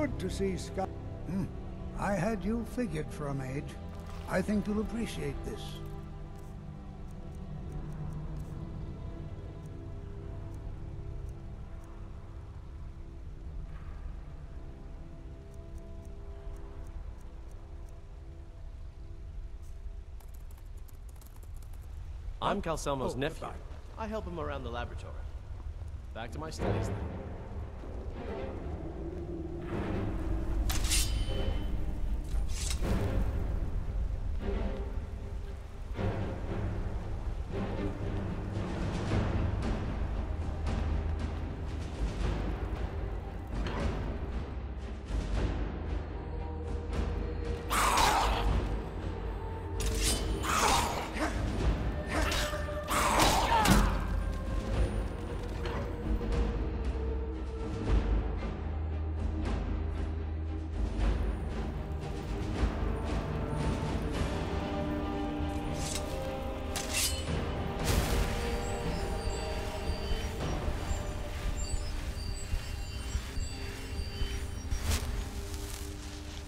Good to see Scott. I had you figured for a mage. I think you'll appreciate this. I'm Calcelmo's nephew. I help him around the laboratory. Back to my studies then.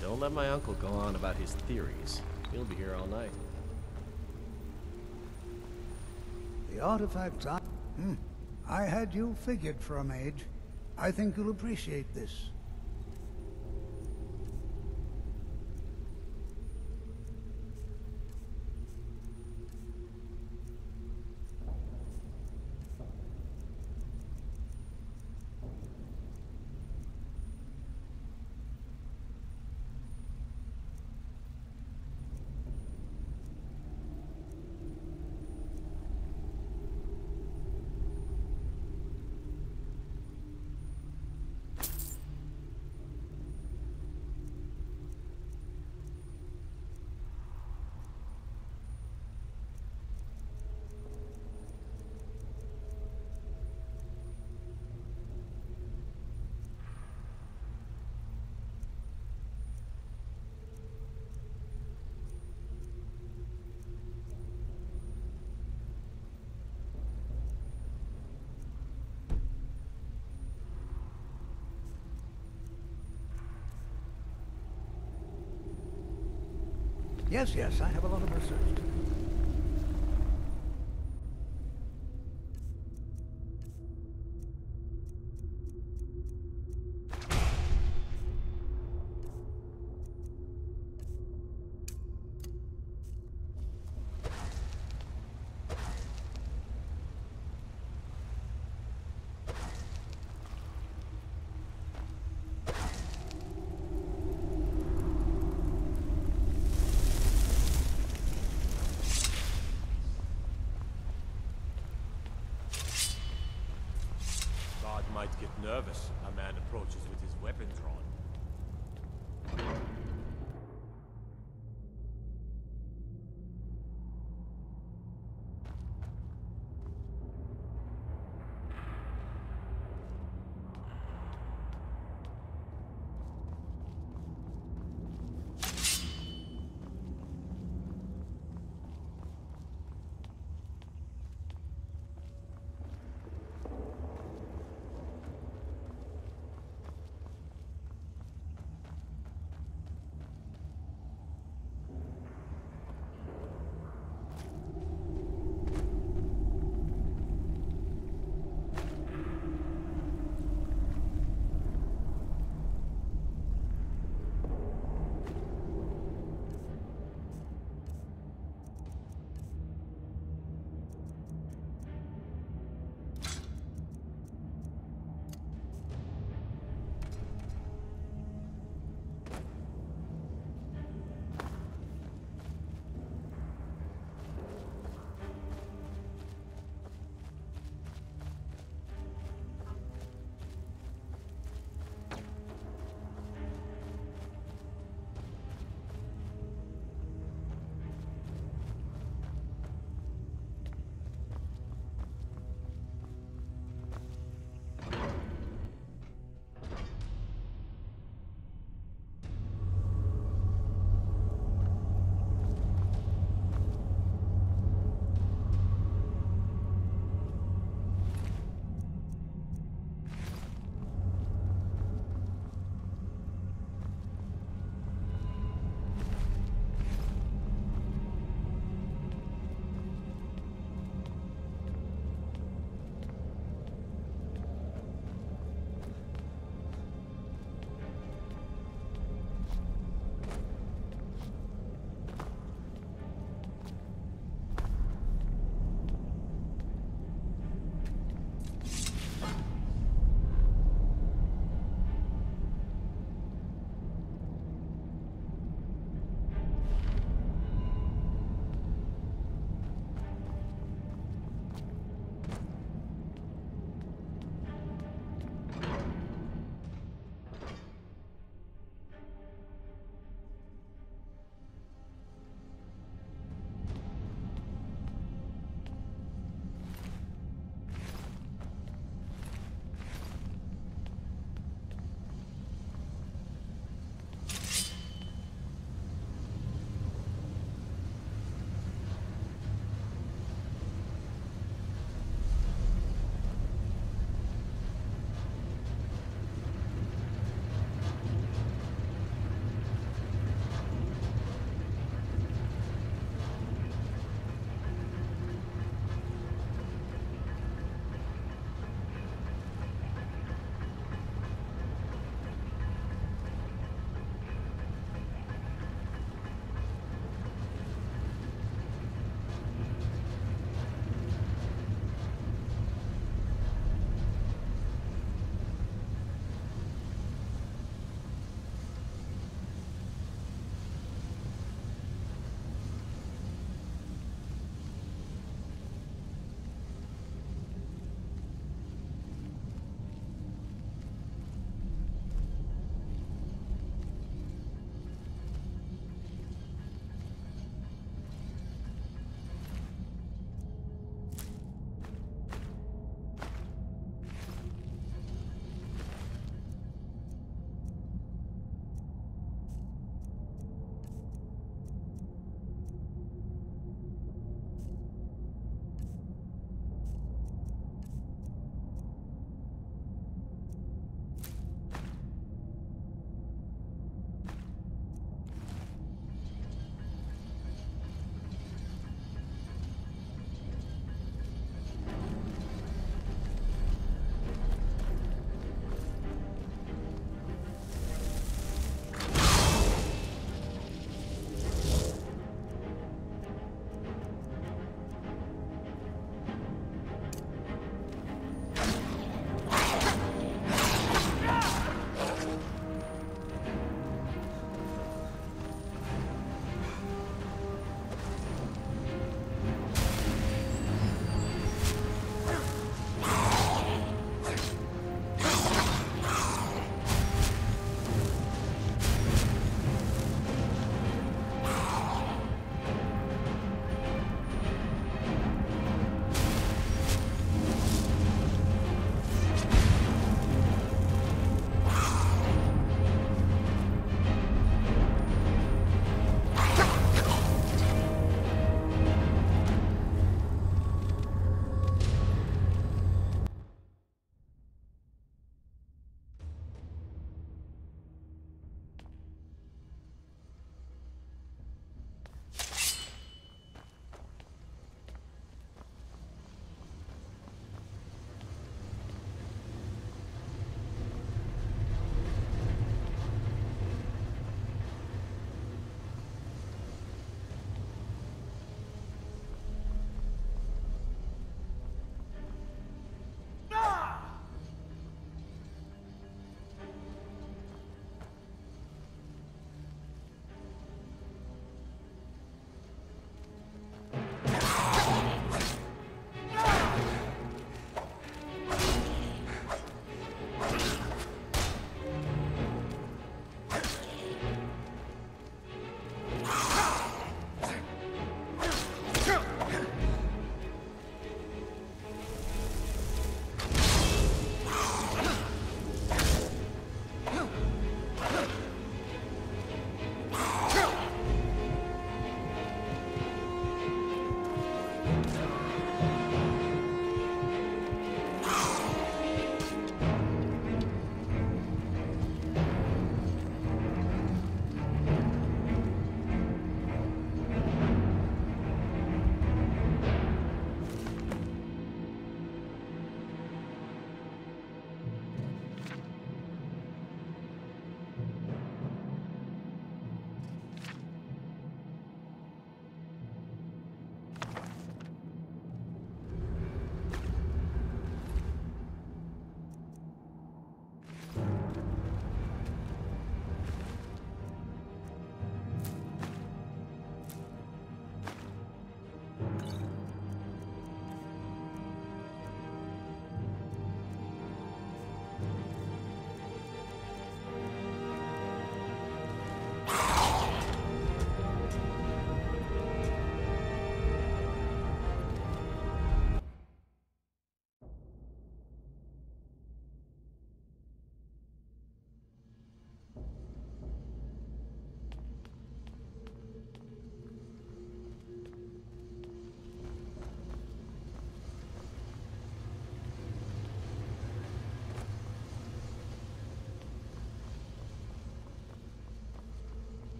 Don't let my uncle go on about his theories. He'll be here all night. The artifacts are... I had you figured for a mage. I think you'll appreciate this. Yes, I have a lot of research to do. Might get nervous. A man approaches with his weapon drawn.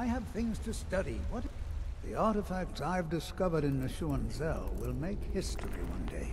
I have things to study. What? The artifacts I've discovered in Nchuand-Zel will make history one day.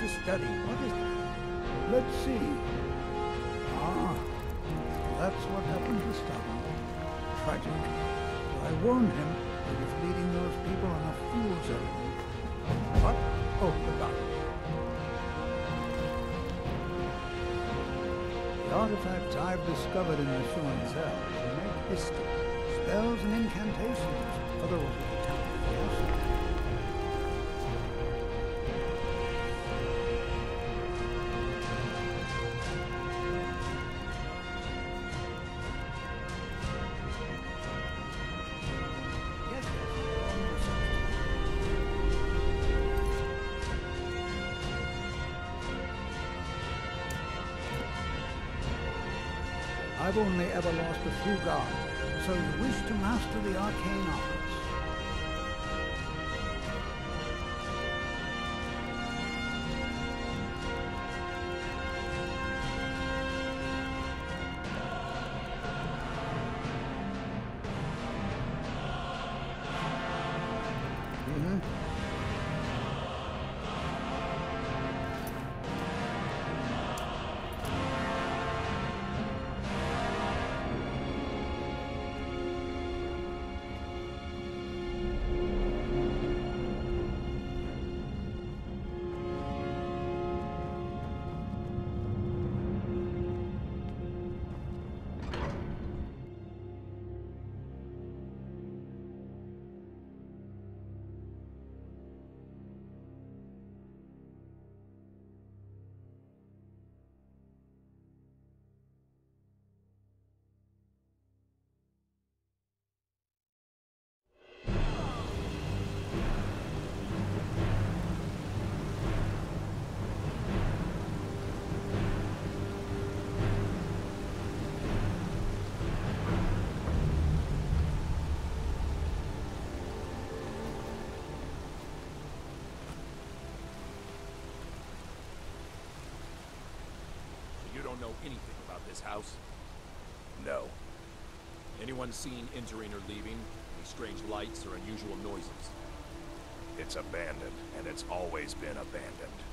to study. What is it? Let's see. Ah, that's what happened to Stubble. Tragic. I warned him that if leading those people on a fool's errand. But, oh, forgotten. The artifacts I've discovered in the Nchuand-Zel make history, spells and incantations for those of the town. I've only ever lost a few guards, so you wish to master the arcane arts. Know anything about this house? No. Anyone seen entering or leaving? Any strange lights or unusual noises? It's abandoned, and it's always been abandoned.